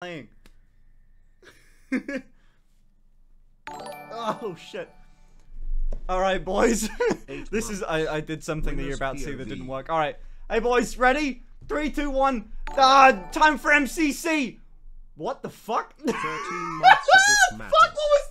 playing. Oh shit. Alright boys. This is I did something that you're about to see that didn't work. Alright. Hey boys, ready? 3, 2, 1. Time for MCC! What the fuck? 13 months of this madness. Fuck, what was